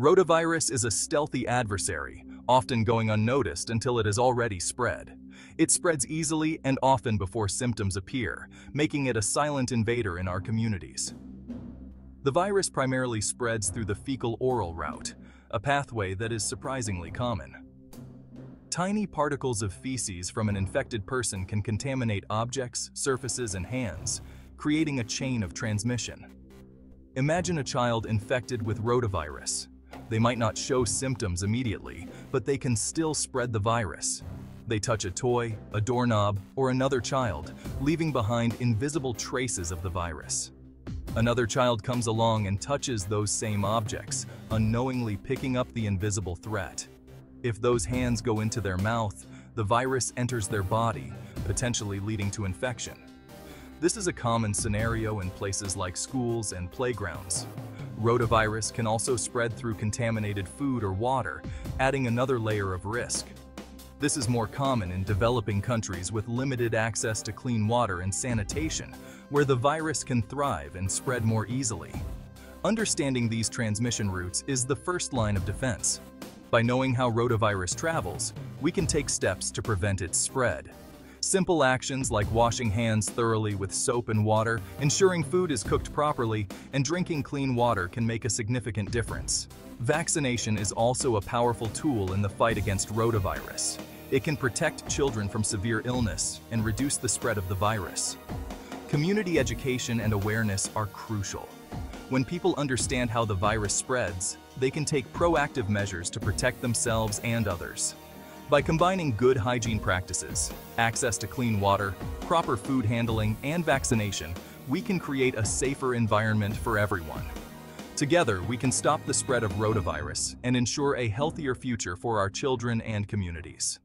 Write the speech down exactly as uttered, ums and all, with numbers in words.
Rotavirus is a stealthy adversary, often going unnoticed until it has already spread. It spreads easily and often before symptoms appear, making it a silent invader in our communities. The virus primarily spreads through the fecal-oral route, a pathway that is surprisingly common. Tiny particles of feces from an infected person can contaminate objects, surfaces, and hands, creating a chain of transmission. Imagine a child infected with rotavirus. They might not show symptoms immediately, but they can still spread the virus. They touch a toy, a doorknob, or another child, leaving behind invisible traces of the virus. Another child comes along and touches those same objects, unknowingly picking up the invisible threat. If those hands go into their mouth, the virus enters their body, potentially leading to infection. This is a common scenario in places like schools and playgrounds. Rotavirus can also spread through contaminated food or water, adding another layer of risk. This is more common in developing countries with limited access to clean water and sanitation, where the virus can thrive and spread more easily. Understanding these transmission routes is the first line of defense. By knowing how rotavirus travels, we can take steps to prevent its spread. Simple actions like washing hands thoroughly with soap and water, ensuring food is cooked properly, and drinking clean water can make a significant difference. Vaccination is also a powerful tool in the fight against rotavirus. It can protect children from severe illness and reduce the spread of the virus. Community education and awareness are crucial. When people understand how the virus spreads, they can take proactive measures to protect themselves and others. By combining good hygiene practices, access to clean water, proper food handling, and vaccination, we can create a safer environment for everyone. Together, we can stop the spread of rotavirus and ensure a healthier future for our children and communities.